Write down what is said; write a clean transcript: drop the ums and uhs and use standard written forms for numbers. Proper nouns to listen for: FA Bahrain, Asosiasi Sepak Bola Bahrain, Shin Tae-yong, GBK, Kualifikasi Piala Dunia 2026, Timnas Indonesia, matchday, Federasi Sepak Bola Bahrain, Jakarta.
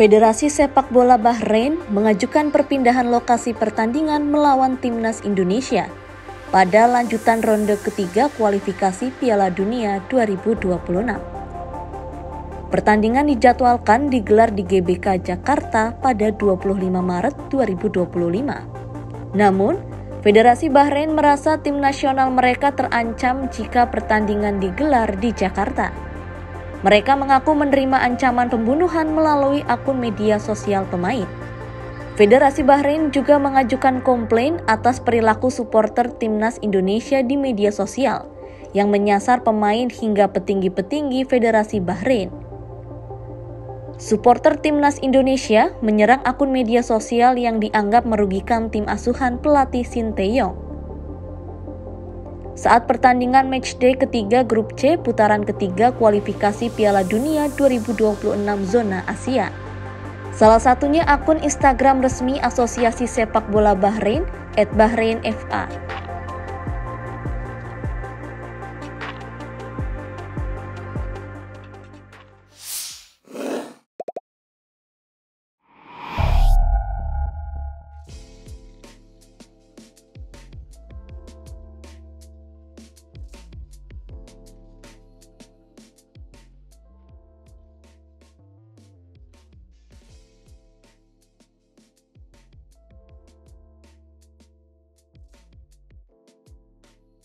Federasi Sepak Bola Bahrain mengajukan perpindahan lokasi pertandingan melawan Timnas Indonesia pada lanjutan ronde ketiga kualifikasi Piala Dunia 2026. Pertandingan dijadwalkan digelar di GBK Jakarta pada 25 Maret 2025. Namun, Federasi Bahrain merasa tim nasional mereka terancam jika pertandingan digelar di Jakarta. Mereka mengaku menerima ancaman pembunuhan melalui akun media sosial pemain. Federasi Bahrain juga mengajukan komplain atas perilaku supporter Timnas Indonesia di media sosial yang menyasar pemain hingga petinggi-petinggi Federasi Bahrain. Supporter Timnas Indonesia menyerang akun media sosial yang dianggap merugikan tim asuhan pelatih Shin Tae-yong. Saat pertandingan matchday ketiga grup C putaran ketiga kualifikasi Piala Dunia 2026 zona Asia. Salah satunya akun Instagram resmi Asosiasi Sepak Bola Bahrain @BahrainFA.